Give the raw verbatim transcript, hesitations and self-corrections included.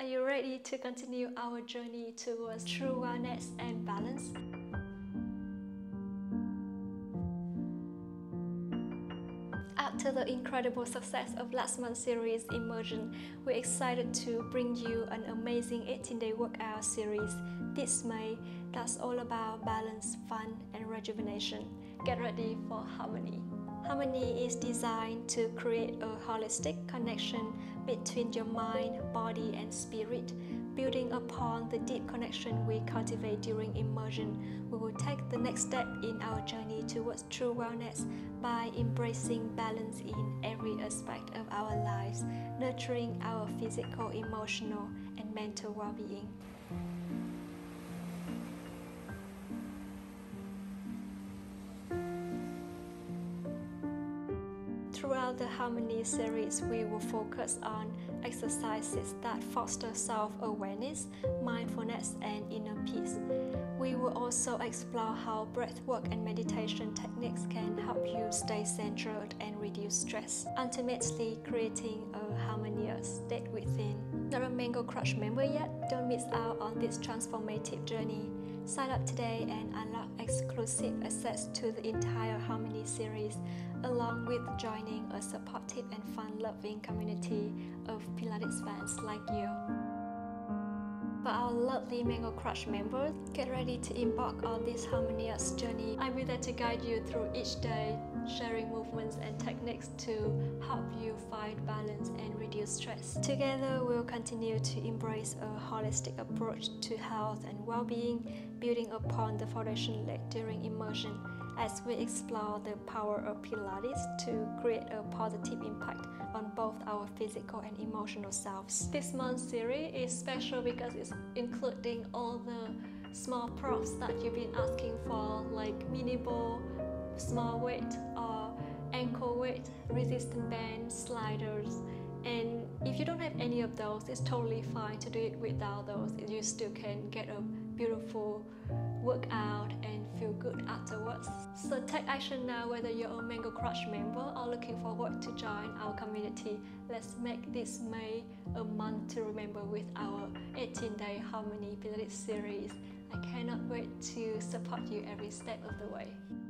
Are you ready to continue our journey towards true wellness and balance? After the incredible success of last month's series Immersion, we're excited to bring you an amazing eighteen day workout series this May that's all about balance, fun, and rejuvenation. Get ready for Harmony. Harmony is designed to create a holistic connection between your mind, body, and spirit. Building upon the deep connection we cultivate during immersion, we will take the next step in our journey towards true wellness by embracing balance in every aspect of our lives, nurturing our physical, emotional, and mental well-being. Throughout the Harmony series, we will focus on exercises that foster self-awareness, mindfulness, and inner peace. We will also explore how breathwork and meditation techniques can help you stay centered and reduce stress, ultimately creating a harmonious state within. Not a Mango Crush member yet? Don't miss out on this transformative journey. Sign up today and unlock exclusive access to the entire Harmony series, along with joining a supportive and fun-loving community of Pilates fans like you. For our lovely Mango Crush members, get ready to embark on this harmonious journey. I'll be there to guide you through each day, sharing movements and techniques to help you find balance and reduce stress. Together, we'll continue to embrace a holistic approach to health and well-being, building upon the foundation laid during immersion as we explore the power of Pilates to create a positive impact on both our physical and emotional selves. This month's series is special because it's including all the small prompts that you've been asking for, like mini ball, small weight or ankle weight, resistance band, sliders. And if you don't have any of those, it's totally fine to do it without those. You still can get a beautiful workout and feel good afterwards. So take action now, whether you're a Mango Crush member or looking forward to join our community. Let's make this May a month to remember with our eighteen day Harmony Pilates series. I cannot wait to support you every step of the way.